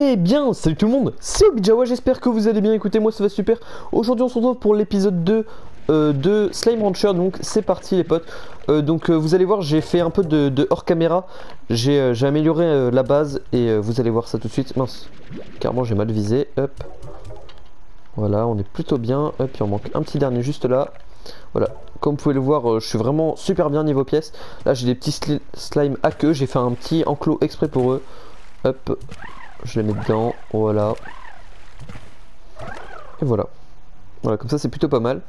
Eh bien, salut tout le monde, c'est ObiJawa, j'espère que vous allez bien, écoutez moi ça va super. Aujourd'hui on se retrouve pour l'épisode 2 de Slime Rancher, donc c'est parti les potes. Vous allez voir, j'ai fait un peu de hors caméra, j'ai amélioré la base et vous allez voir ça tout de suite. Mince, carrément j'ai mal visé, hop. Voilà, on est plutôt bien, hop, il en manque un petit dernier juste là. Voilà, comme vous pouvez le voir, je suis vraiment super bien niveau pièces. Là j'ai des petits slime à queue, j'ai fait un petit enclos exprès pour eux. Hop. Je les mets dedans, voilà. Et voilà. Voilà, comme ça c'est plutôt pas mal.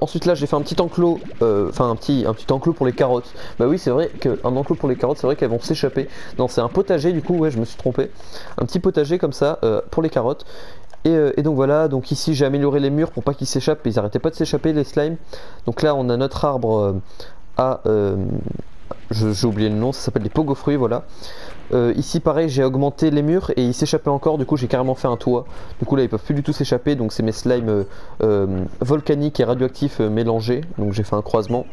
Ensuite là j'ai fait un petit enclos, enfin un petit enclos pour les carottes. Bah oui c'est vrai qu'un enclos pour les carottes, c'est vrai qu'elles vont s'échapper. Non, c'est un potager du coup, ouais je me suis trompé. Un petit potager comme ça pour les carottes. Et donc voilà, donc ici j'ai amélioré les murs pour pas qu'ils s'échappent. Ils arrêtaient pas de s'échapper les slimes. Donc là on a notre arbre à... j'ai oublié le nom, ça s'appelle les pogofruits, voilà. Ici pareil j'ai augmenté les murs et ils s'échappaient encore, du coup j'ai carrément fait un toit. Du coup là ils peuvent plus du tout s'échapper, donc c'est mes slimes volcaniques et radioactifs mélangés. Donc j'ai fait un croisement.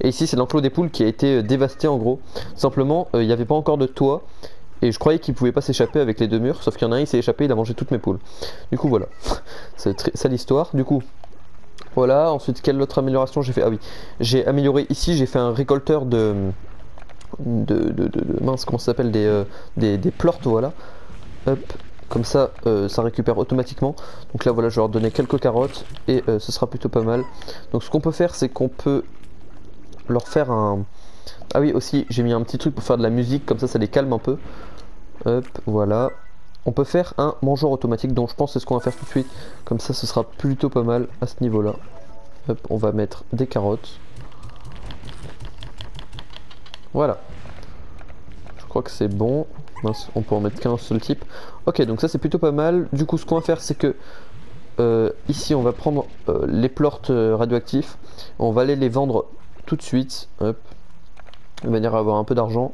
Et ici c'est l'enclos des poules qui a été dévasté en gros. Tout simplement il n'y avait pas encore de toit et je croyais qu'ils pouvaient pas s'échapper avec les deux murs. Sauf qu'il y en a un, il s'est échappé, il a mangé toutes mes poules. Du coup voilà, c'est ça l'histoire. Du coup... Voilà, ensuite quelle autre amélioration j'ai fait? Ah oui, j'ai amélioré ici, j'ai fait un récolteur de mince, comment ça s'appelle, des plortes, voilà. Hop, comme ça, ça récupère automatiquement. Donc là voilà, je vais leur donner quelques carottes et ce sera plutôt pas mal. Donc ce qu'on peut faire, c'est qu'on peut leur faire un... Ah oui, aussi, j'ai mis un petit truc pour faire de la musique, comme ça les calme un peu. Hop, voilà. On peut faire un mangeur automatique, donc je pense que c'est ce qu'on va faire tout de suite. Comme ça, ce sera plutôt pas mal à ce niveau-là. Hop, on va mettre des carottes. Voilà. Je crois que c'est bon. Mince, on peut en mettre qu'un seul type. Ok, donc ça c'est plutôt pas mal. Du coup, ce qu'on va faire, c'est que... ici, on va prendre les plortes radioactifs. On va aller les vendre tout de suite. Hop. De manière à avoir un peu d'argent.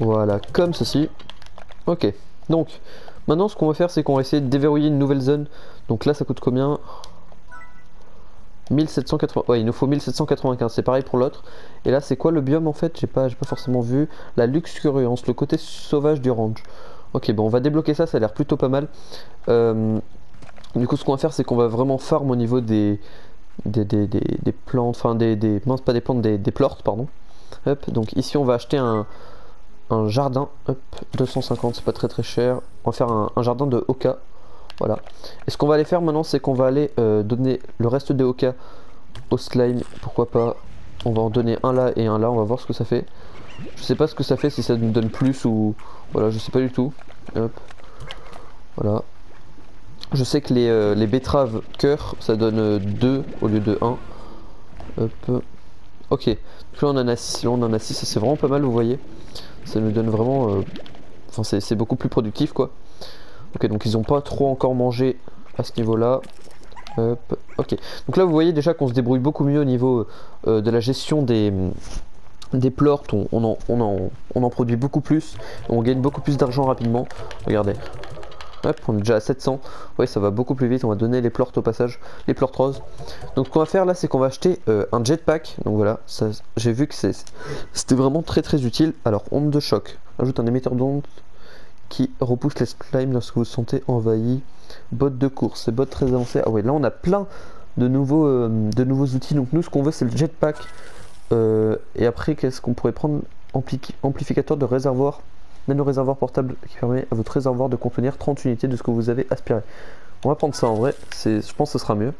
Voilà, comme ceci. Ok. Donc, maintenant ce qu'on va faire, c'est qu'on va essayer de déverrouiller une nouvelle zone. Donc là, ça coûte combien? 1780. Ouais, il nous faut 1795. C'est pareil pour l'autre. Et là, c'est quoi le biome en fait? J'ai pas forcément vu. La luxuriance, le côté sauvage du ranch. Ok, bon, on va débloquer ça. Ça a l'air plutôt pas mal. Du coup, ce qu'on va faire, c'est qu'on va vraiment farm au niveau des plantes. Enfin, des mince, pas des plantes, des plortes, pardon. Hop, donc ici, on va acheter un jardin, hop, 250, c'est pas très cher. On va faire un jardin de Oka, voilà. Et ce qu'on va aller faire maintenant, c'est qu'on va aller donner le reste des Oka au slime, pourquoi pas. On va en donner un là et un là, on va voir ce que ça fait. Je sais pas ce que ça fait, si ça nous donne plus ou... Voilà, je sais pas du tout. Hop, voilà. Je sais que les betteraves cœur, ça donne 2 au lieu de 1. Hop, ok. Donc là on en a 6, c'est vraiment pas mal, vous voyez. Ça nous donne vraiment... Enfin, c'est beaucoup plus productif, quoi. Ok, donc ils n'ont pas trop encore mangé à ce niveau-là. Ok. Donc là, vous voyez déjà qu'on se débrouille beaucoup mieux au niveau de la gestion des plortes. On en produit beaucoup plus. On gagne beaucoup plus d'argent rapidement. Regardez. Hop, on est déjà à 700. Ouais, ça va beaucoup plus vite. On va donner les plortes au passage. Les plortes roses. Donc ce qu'on va faire là, c'est qu'on va acheter un jetpack. Donc voilà, j'ai vu que c'était vraiment très utile. Alors, onde de choc. Ajoute un émetteur d'onde qui repousse les slimes lorsque vous vous sentez envahi. Bottes de course, c'est bottes très avancées. Ah ouais, là on a plein de nouveaux outils. Donc nous, ce qu'on veut, c'est le jetpack. Et après, qu'est-ce qu'on pourrait prendre? Amplificateur de réservoir. Nano-réservoir portable qui permet à votre réservoir de contenir 30 unités de ce que vous avez aspiré. On va prendre ça en vrai, je pense que ce sera mieux.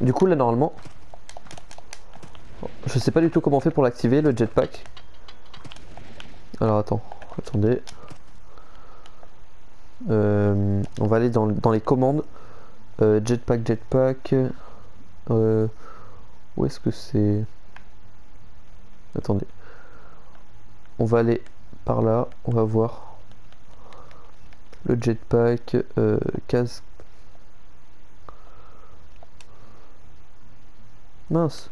Du coup là normalement, je sais pas du tout comment on fait pour l'activer le jetpack. Alors attendez. On va aller dans les commandes. Jetpack. Où est-ce que c'est? Attendez. On va aller... Par là, on va voir le jetpack, casque. Mince.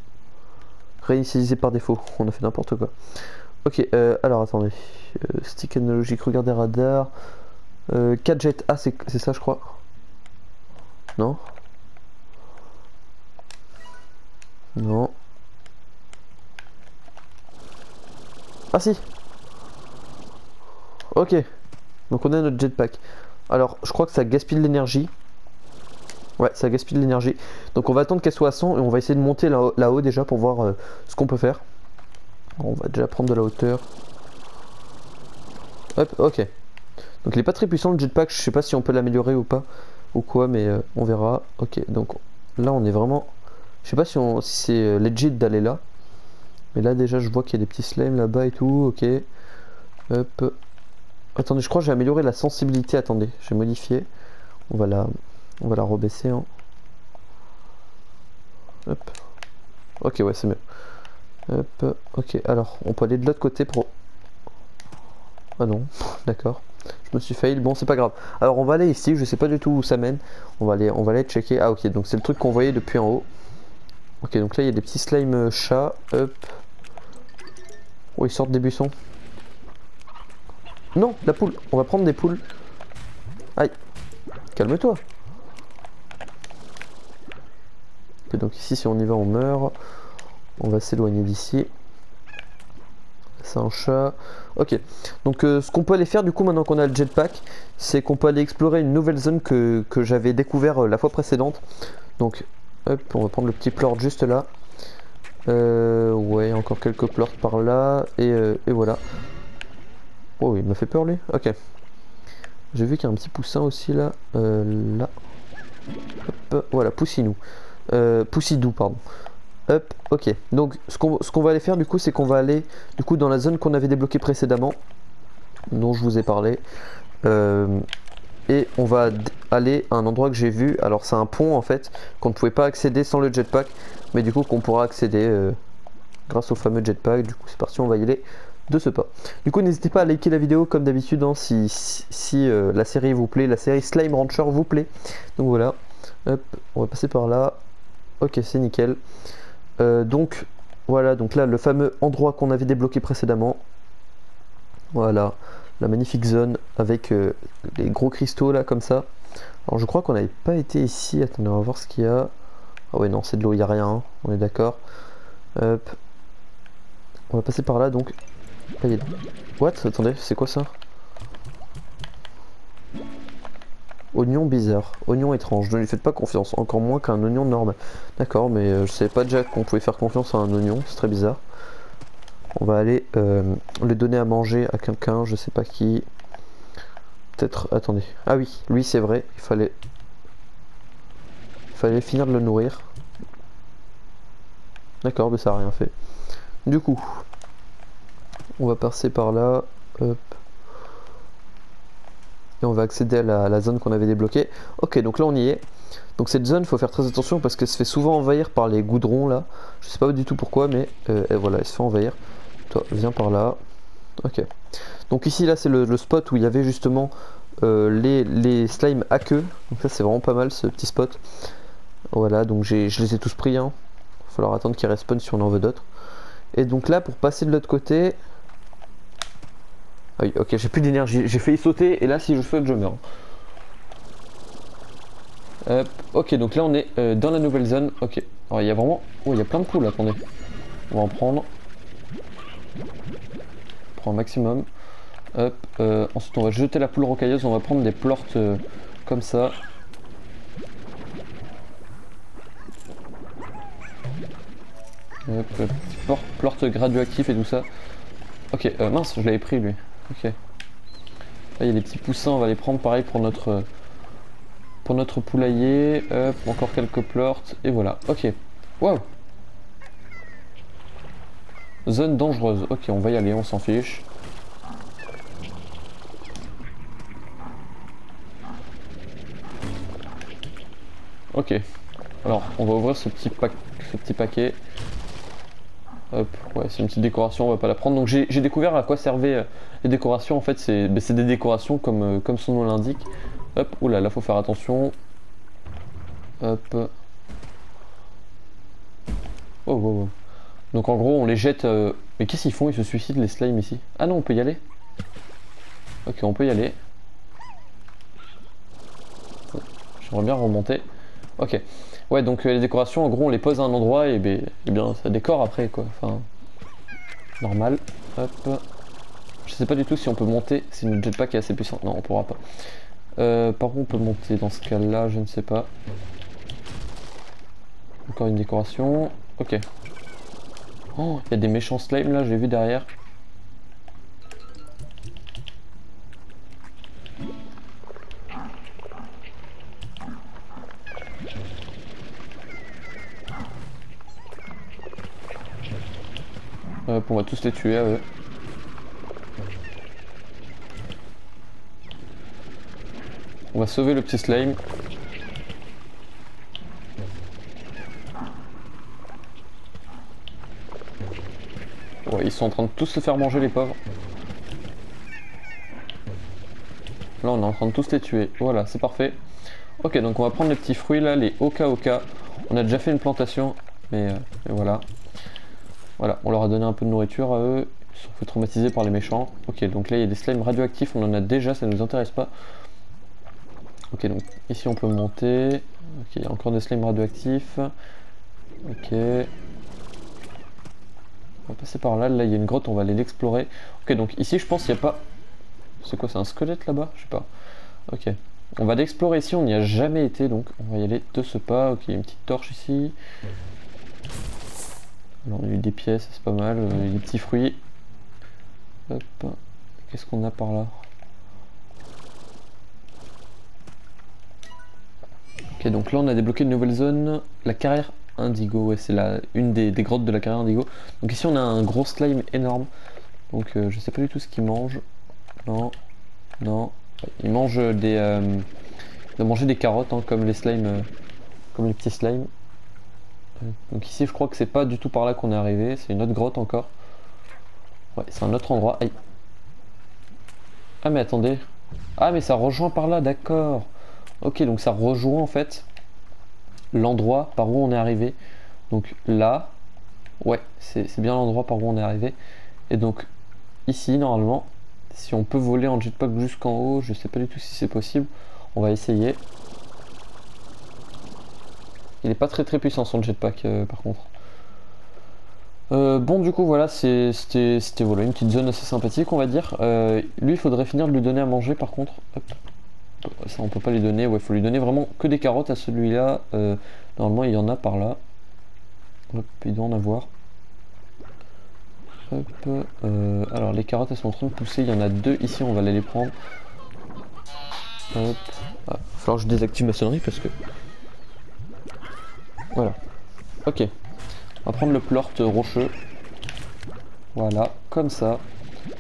Réinitialisé par défaut, on a fait n'importe quoi. Ok, alors attendez. Stick analogique, regardez radar. Gadget, ah c'est ça je crois. Non. Non. Ah si. Ok, Donc on a notre jetpack. Alors je crois que ça gaspille de l'énergie. Ouais, ça gaspille de l'énergie. Donc on va attendre qu'elle soit à 100 et on va essayer de monter là-haut déjà pour voir ce qu'on peut faire. On va déjà prendre de la hauteur. Hop, ok. Donc il n'est pas très puissant le jetpack, je sais pas si on peut l'améliorer ou pas. Ou quoi, mais on verra. Ok, donc là on est vraiment... Je sais pas si, si c'est legit d'aller là. Mais là déjà je vois qu'il y a des petits slimes là-bas et tout, ok. Hop. Attendez, je crois que j'ai amélioré la sensibilité, attendez, j'ai modifié. On va la rebaisser. Hein. Hop. Ok, ouais, c'est mieux. Hop, ok, alors, on peut aller de l'autre côté pour... Ah non, d'accord. Je me suis fail, bon, c'est pas grave. Alors, on va aller ici, je sais pas du tout où ça mène. On va aller checker. Ah, ok, donc c'est le truc qu'on voyait depuis en haut. Ok, donc là, il y a des petits slimes chats. Hop. Oh, ils sortent des buissons. Non, la poule. On va prendre des poules. Aïe. Calme-toi. Okay, donc ici, si on y va, on meurt. On va s'éloigner d'ici. C'est un chat. Ok. Donc ce qu'on peut aller faire du coup maintenant qu'on a le jetpack, c'est qu'on peut aller explorer une nouvelle zone que j'avais découvert la fois précédente. Donc hop, on va prendre le petit plorte juste là. Ouais, encore quelques plortes par là. Et voilà. Oh, il m'a fait peur lui. Ok. J'ai vu qu'il y a un petit poussin aussi là. Là. Hop, voilà, poussinou. Poussidou, pardon. Hop, ok. Donc, ce qu'on va aller faire du coup, c'est qu'on va aller du coup dans la zone qu'on avait débloquée précédemment, dont je vous ai parlé. Et on va aller à un endroit que j'ai vu. Alors, c'est un pont en fait, qu'on ne pouvait pas accéder sans le jetpack, mais du coup, qu'on pourra accéder grâce au fameux jetpack. Du coup, c'est parti, on va y aller de ce pas. Du coup, n'hésitez pas à liker la vidéo comme d'habitude hein, si la série vous plaît, la série Slime Rancher vous plaît. Donc voilà, hop, on va passer par là. Ok, c'est nickel. Donc voilà, donc là le fameux endroit qu'on avait débloqué précédemment. Voilà, la magnifique zone avec les gros cristaux là comme ça. Alors je crois qu'on n'avait pas été ici. Attendez, on va voir ce qu'il y a. Ah ouais, non, c'est de l'eau, il n'y a rien, hein. On est d'accord. Hop. On va passer par là donc. What? Attendez, c'est quoi ça? Oignon bizarre, oignon étrange, ne lui faites pas confiance, encore moins qu'un oignon normal. D'accord, mais je savais pas déjà qu'on pouvait faire confiance à un oignon, c'est très bizarre. On va aller le donner à manger à quelqu'un, je sais pas qui. Peut-être, attendez. Ah oui, lui c'est vrai, il fallait finir de le nourrir. D'accord, mais ça a rien fait. Du coup... On va passer par là, hop. Et on va accéder à la zone qu'on avait débloquée. Ok, donc là on y est. Donc cette zone, il faut faire très attention parce qu'elle se fait souvent envahir par les goudrons là. Je sais pas du tout pourquoi, mais et voilà, elle se fait envahir. Toi, viens par là. Ok. Donc ici, là, c'est le spot où il y avait justement les slimes à queue. Donc ça, c'est vraiment pas mal ce petit spot. Voilà, donc je les ai tous pris. Hein. Il va falloir attendre qu'ils respawnent si on en veut d'autres. Et donc là, pour passer de l'autre côté... Ah oui, ok, j'ai plus d'énergie, j'ai failli sauter et là si je saute je meurs. Ok, donc là on est dans la nouvelle zone. Ok, alors il y a vraiment... Oh, il y a plein de poules, attendez. On va en prendre. On prend un maximum. Hop, ensuite on va jeter la poule rocailleuse, on va prendre des plortes comme ça. Hop, plortes graduactifs et tout ça. Ok, mince, je l'avais pris lui. Ok. Là il y a des petits poussins, on va les prendre pareil pour notre poulailler. Pour encore quelques plortes. Et voilà. Ok. Waouh. Zone dangereuse. Ok, on va y aller, on s'en fiche. Ok. Alors on va ouvrir ce petit paquet. Hop, ouais, c'est une petite décoration, on va pas la prendre. Donc j'ai découvert à quoi servaient les décorations. En fait, c'est des décorations comme son nom l'indique. Hop, oula, là faut faire attention. Hop. Oh, wow, wow. Donc en gros, on les jette... Mais qu'est-ce qu'ils font? Ils se suicident les slimes ici. Ah non, on peut y aller. Ok, on peut y aller. J'aimerais bien remonter. Ok. Ouais, donc les décorations, en gros, on les pose à un endroit et bien ça décore après, quoi. Enfin, normal. Hop. Je sais pas du tout si on peut monter, si notre jetpack est assez puissant. Non, on pourra pas. Par où on peut monter dans ce cas-là, je ne sais pas. Encore une décoration. Ok. Oh, il y a des méchants slimes là, j'ai vu derrière. On va tous les tuer à eux. On va sauver le petit slime. Ouais, ils sont en train de tous se faire manger, les pauvres. Là on est en train de tous les tuer. Voilà, c'est parfait. Ok, donc on va prendre les petits fruits là, les oka-oka. On a déjà fait une plantation, mais voilà. Voilà, on leur a donné un peu de nourriture à eux, ils se sont fait traumatiser par les méchants. Ok, donc là il y a des slimes radioactifs, on en a déjà, ça ne nous intéresse pas. Ok, donc ici on peut monter. Ok, il y a encore des slimes radioactifs. Ok. On va passer par là, là il y a une grotte, on va aller l'explorer. Ok, donc ici je pense qu'il n'y a pas... C'est quoi, c'est un squelette là-bas? Je sais pas. Ok, on va l'explorer ici, on n'y a jamais été, donc on va y aller de ce pas. Ok, il y a une petite torche ici. Alors, il y a eu des pièces, c'est pas mal, des petits fruits. Hop, qu'est-ce qu'on a par là? Ok, donc là on a débloqué une nouvelle zone, la carrière Indigo, ouais, c'est une des grottes de la carrière Indigo. Donc ici on a un gros slime énorme, donc je sais pas du tout ce qu'il mange. Non, non, il mange des... il a mangé des carottes, hein, comme les slimes, comme les petits slimes. Donc ici je crois que c'est pas du tout par là qu'on est arrivé, c'est une autre grotte encore. Ouais, c'est un autre endroit. Aïe. Ah mais attendez. Ah mais ça rejoint par là, d'accord. Ok, donc ça rejoint en fait l'endroit par où on est arrivé. Donc là, ouais, c'est bien l'endroit par où on est arrivé. Et donc ici normalement, si on peut voler en jetpack jusqu'en haut, je sais pas du tout si c'est possible. On va essayer. Il est pas très puissant son jetpack par contre. Bon du coup voilà, c'était voilà, une petite zone assez sympathique on va dire. Lui il faudrait finir de lui donner à manger par contre. Hop. Ça on peut pas lui donner, ouais faut lui donner vraiment que des carottes à celui-là. Normalement il y en a par là. Hop, il doit en avoir. Hop, alors les carottes elles sont en train de pousser, il y en a deux ici, on va aller les prendre. Hop. Ah, il va falloir que je désactive ma sonnerie parce que... Voilà, ok, on va prendre le plorte rocheux, voilà, comme ça,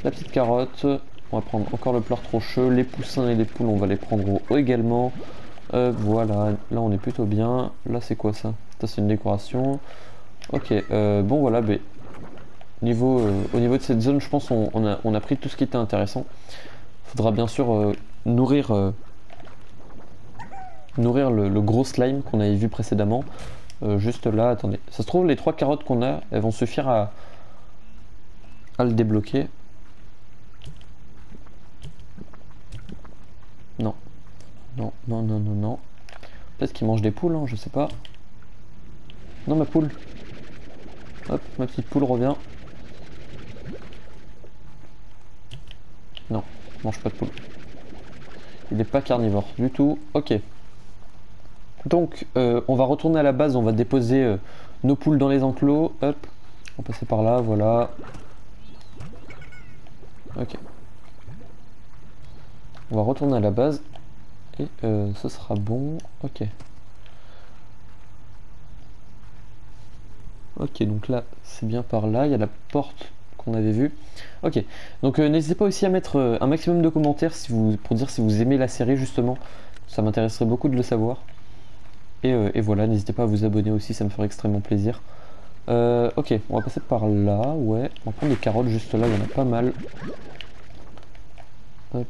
la petite carotte, on va prendre encore le plorte rocheux, les poussins et les poules, on va les prendre au haut également, voilà, là on est plutôt bien, là c'est quoi ça? Ça c'est une décoration, ok, bon voilà, mais au niveau de cette zone, je pense on a pris tout ce qui était intéressant, faudra bien sûr nourrir le gros slime qu'on avait vu précédemment. Juste là, attendez, ça se trouve les 3 carottes qu'on a, elles vont suffire à le débloquer. Non, non, non, non, non, non. Peut-être qu'il mange des poules, hein, je sais pas. Non, ma poule. Hop, ma petite poule revient. Non, mange pas de poule. Il n'est pas carnivore du tout, ok. Donc on va retourner à la base, on va déposer nos poules dans les enclos. Hop, on passait par là, voilà. Ok. On va retourner à la base. Et ce sera bon. Ok. Ok, donc là c'est bien par là, il y a la porte qu'on avait vue. Ok, donc n'hésitez pas aussi à mettre un maximum de commentaires pour dire si vous aimez la série justement. Ça m'intéresserait beaucoup de le savoir. Et voilà, n'hésitez pas à vous abonner aussi, ça me ferait extrêmement plaisir. Ok, on va passer par là, ouais. On va prendre des carottes juste là, il y en a pas mal. Hop,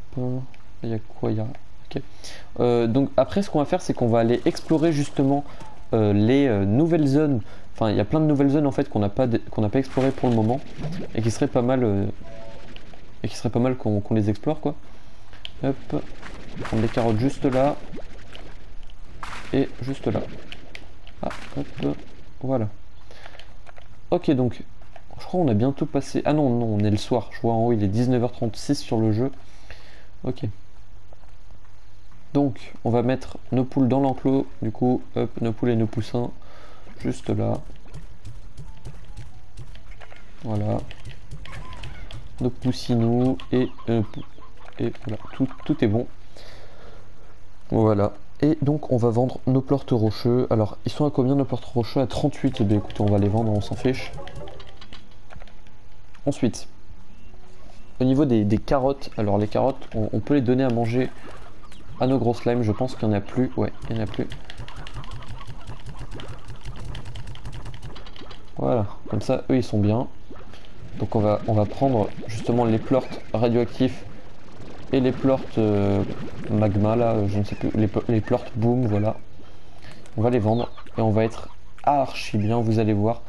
il y a quoi, il y a... Ok. Donc après, ce qu'on va faire, c'est qu'on va aller explorer justement les nouvelles zones. Enfin, il y a plein de nouvelles zones en fait qu'on n'a pas explorées pour le moment. Et qui serait pas mal qu'on les explore, quoi. Hop, on va prendre des carottes juste là. Et juste là. Ah, hop, voilà. Ok, donc Je crois qu'on a bientôt passé... Ah non, non, on est le soir. Je vois en haut, il est 19h36 sur le jeu. Ok. Donc, on va mettre nos poules dans l'enclos. Du coup, hop, nos poules et nos poussins. Juste là. Voilà. Nos poussinots et voilà. Tout est bon. Voilà. Et donc on va vendre nos plortes rocheux. Alors ils sont à combien nos plortes rocheux? À 38. Eh bien écoutez, on va les vendre, on s'en fiche. Ensuite, au niveau des carottes, alors les carottes, on peut les donner à manger à nos gros slimes. Je pense qu'il n'y en a plus. Ouais, il n'y en a plus. Voilà, comme ça eux ils sont bien. Donc on va prendre justement les plortes radioactifs et les plortes magma là, je ne sais plus, les plortes boom, voilà. On va les vendre et on va être archi bien, vous allez voir.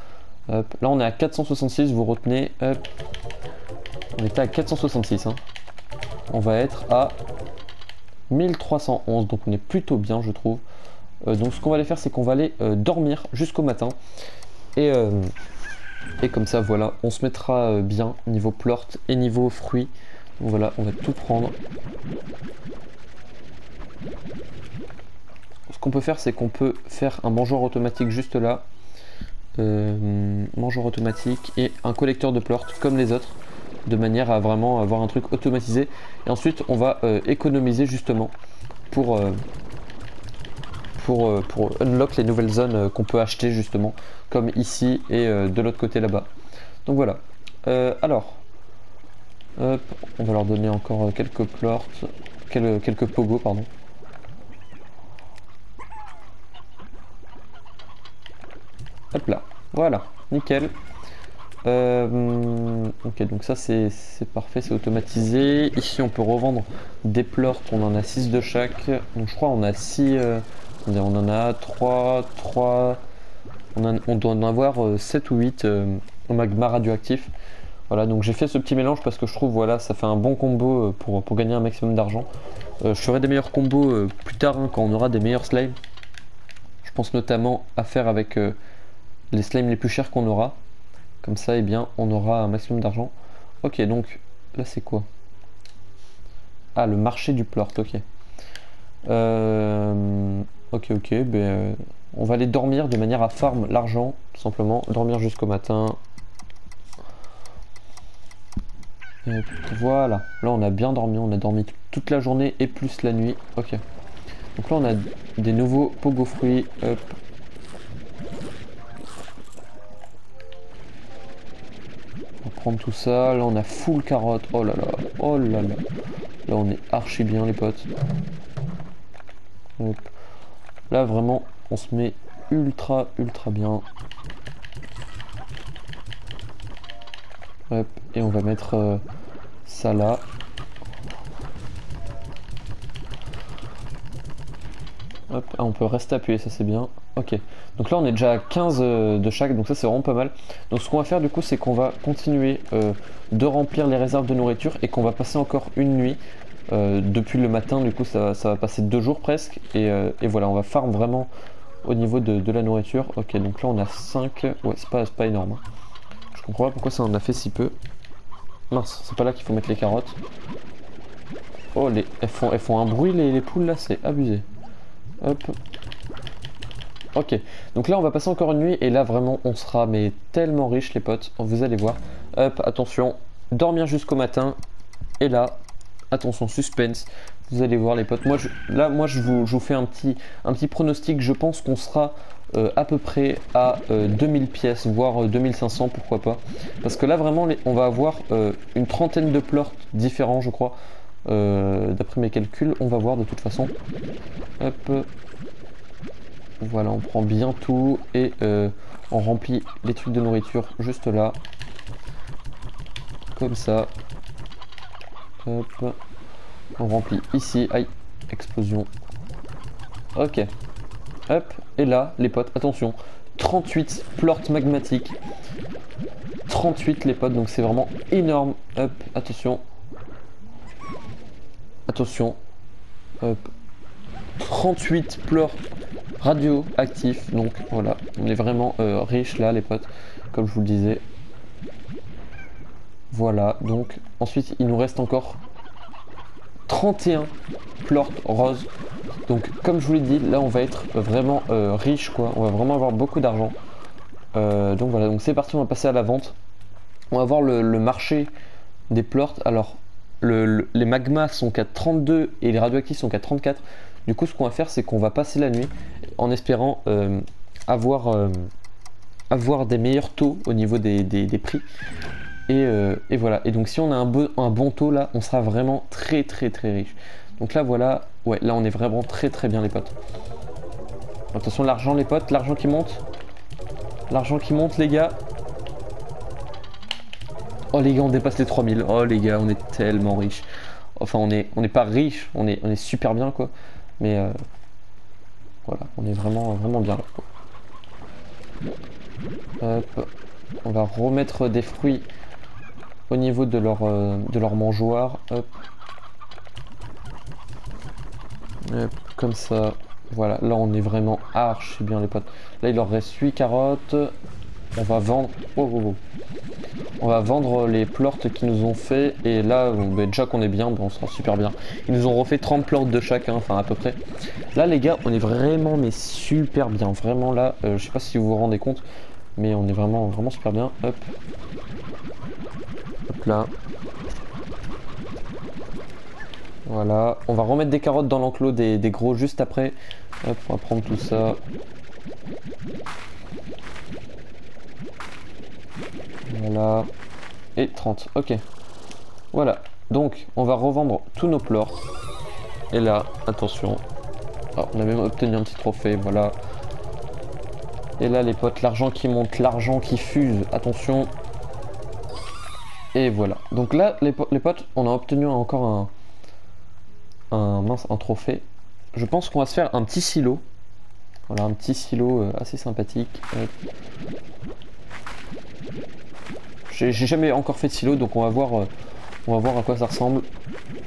Hop. Là on est à 466, vous retenez, hop. On était à 466, hein. On va être à 1311, donc on est plutôt bien je trouve. Donc ce qu'on va aller faire, c'est qu'on va aller dormir jusqu'au matin. Et comme ça, voilà, on se mettra bien niveau plortes et niveau fruits. Voilà, on va tout prendre. Ce qu'on peut faire, c'est qu'on peut faire un mangeoire automatique juste là. Mangeoire automatique et un collecteur de plortes comme les autres, de manière à vraiment avoir un truc automatisé. Et ensuite, on va économiser justement pour unlock les nouvelles zones qu'on peut acheter justement, comme ici et de l'autre côté là-bas. Donc voilà. Alors... Hop, on va leur donner encore quelques plortes, quelques pogos, pardon. Hop là, voilà, nickel. Ok, donc ça c'est parfait, c'est automatisé. Ici on peut revendre des plortes, on en a 6 de chaque. Donc je crois on a 6, on en a 3, on doit en avoir 7 ou 8 magma radioactif. Voilà, donc j'ai fait ce petit mélange parce que je trouve, voilà, ça fait un bon combo pour gagner un maximum d'argent. Je ferai des meilleurs combos plus tard, hein, quand on aura des meilleurs slimes. Je pense notamment à faire avec les slimes les plus chers qu'on aura. Comme ça, eh bien, on aura un maximum d'argent. Ok, donc, là c'est quoi? Ah, le marché du plort, ok. Ok, bah, on va aller dormir de manière à farm l'argent, tout simplement. Dormir jusqu'au matin. Voilà, là on a bien dormi, on a dormi toute la journée et plus la nuit. Ok, donc là on a des nouveaux pogofruits. Hop. On va prendre tout ça. Là on a full carotte. Oh là là, oh là là. Là on est archi bien les potes. Hop. Là vraiment on se met ultra bien. Hop. Et on va mettre ça là. Hop, ah, on peut rester appuyé, ça c'est bien. Ok, donc là on est déjà à 15 de chaque, donc ça c'est vraiment pas mal. Donc ce qu'on va faire du coup, c'est qu'on va continuer de remplir les réserves de nourriture et qu'on va passer encore une nuit depuis le matin. Du coup ça va passer 2 jours presque et voilà, on va farm vraiment au niveau de la nourriture. Ok, donc là on a 5, ouais c'est pas énorme, hein. Je comprends pas pourquoi ça en a fait si peu. Mince, c'est pas là qu'il faut mettre les carottes. Oh, elles font un bruit les poules là, c'est abusé. Hop. Ok, donc là on va passer encore une nuit et là vraiment on sera mais tellement riche les potes, vous allez voir. Hop, attention, dormir jusqu'au matin. Et là, attention, suspense. Vous allez voir les potes, moi je vous fais un petit pronostic, je pense qu'on sera... à peu près à 2000 pièces, voire 2500, pourquoi pas, parce que là vraiment on va avoir une trentaine de plortes différents je crois, d'après mes calculs, on va voir de toute façon. Hop, voilà, on prend bien tout et on remplit les trucs de nourriture juste là, comme ça. Hop, on remplit ici, aïe, explosion. Ok. Hop, et là, les potes, attention, 38 plortes magmatiques. 38 les potes, donc c'est vraiment énorme. Hop, attention. Attention. Hop. 38 plortes radioactifs. Donc voilà, on est vraiment riche là les potes, comme je vous le disais. Voilà, donc ensuite il nous reste encore 31 plortes roses. Donc comme je vous l'ai dit, là on va être vraiment riche quoi, on va vraiment avoir beaucoup d'argent. Donc voilà, donc c'est parti, on va passer à la vente. On va voir le marché des plortes. Alors les magmas sont qu'à 32 et les radioactifs sont qu'à 34. Du coup ce qu'on va faire, c'est qu'on va passer la nuit en espérant avoir des meilleurs taux au niveau des prix. Et voilà, et donc si on a un bon taux là, on sera vraiment très riche. Donc là voilà, ouais, là on est vraiment très bien les potes. Attention l'argent les potes, l'argent qui monte. L'argent qui monte les gars. Oh les gars, on dépasse les 3000. Oh les gars, on est tellement riche. Enfin on est pas riche, on est super bien quoi. Mais voilà, on est vraiment bien là quoi. Hop, on va remettre des fruits au niveau de leur mangeoire. Hop. Hop, comme ça. Voilà, là on est vraiment archi bien les potes. Là il leur reste 8 carottes. On va vendre. Oh, oh, oh. On va vendre les plortes qu'ils nous ont fait. Et là, bah, déjà qu'on est bien, bah, on sera super bien. Ils nous ont refait 30 plortes de chacun, enfin à peu près. Là les gars, on est vraiment mais super bien. Vraiment là, je sais pas si vous vous rendez compte, mais on est vraiment super bien. Hop. Hop là. Voilà, on va remettre des carottes dans l'enclos des gros juste après. Hop, on va prendre tout ça. Voilà. Et 30, ok. Voilà, donc on va revendre tous nos plortes. Et là, attention. Oh, on a même obtenu un petit trophée, voilà. Et là les potes, l'argent qui monte, l'argent qui fuse, attention. Et voilà. Donc là les potes, on a obtenu encore un trophée. Je pense qu'on va se faire un petit silo. Voilà, un petit silo assez sympathique. J'ai jamais encore fait de silo, donc on va voir à quoi ça ressemble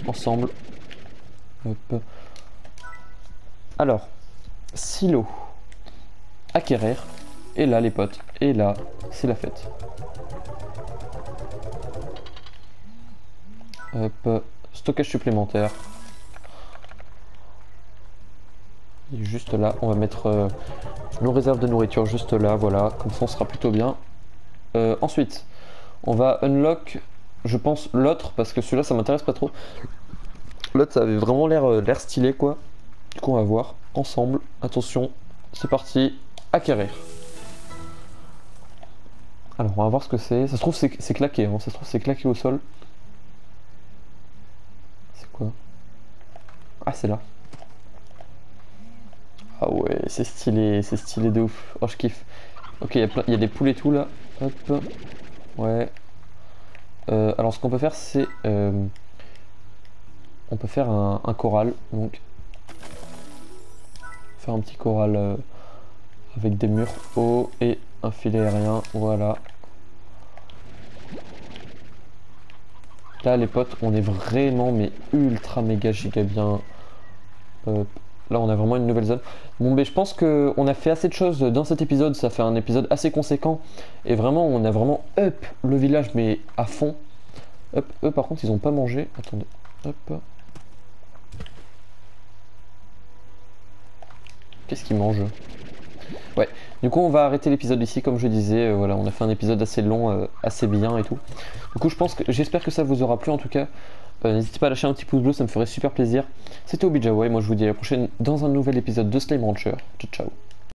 ensemble. Hop. Alors silo acquérir, et là les potes, et là c'est la fête. Hop. Stockage supplémentaire. Juste là, on va mettre nos réserves de nourriture juste là, voilà, comme ça on sera plutôt bien. Ensuite, on va unlock, je pense, l'autre, parce que celui-là ça m'intéresse pas trop. L'autre ça avait vraiment l'air stylé quoi. Du coup on va voir ensemble, attention, c'est parti, acquérir. Alors on va voir ce que c'est, ça se trouve c'est claqué, hein. Ça se trouve c'est claqué au sol. C'est quoi? Ah c'est là. Ah ouais, c'est stylé de ouf. Oh, je kiffe. Ok, il y a des poules et tout là. Hop. Ouais. Alors, ce qu'on peut faire, c'est. On peut faire un corral. Donc. Faire un petit corral avec des murs hauts et un filet aérien. Voilà. Là, les potes, on est vraiment, mais ultra méga giga bien. Là on a vraiment une nouvelle zone. Bon mais je pense qu'on a fait assez de choses dans cet épisode. Ça fait un épisode assez conséquent. Et vraiment on a vraiment up le village, mais à fond. Up, eux par contre ils ont pas mangé. Attendez. Hop. Qu'est-ce qu'ils mangent? Ouais. Du coup on va arrêter l'épisode ici comme je disais. Voilà, on a fait un épisode assez long, assez bien et tout. Du coup je pense que j'espère que ça vous aura plu en tout cas. N'hésitez pas à lâcher un petit pouce bleu, ça me ferait super plaisir. C'était ObiJawa et moi je vous dis à la prochaine dans un nouvel épisode de Slime Rancher. Ciao ciao.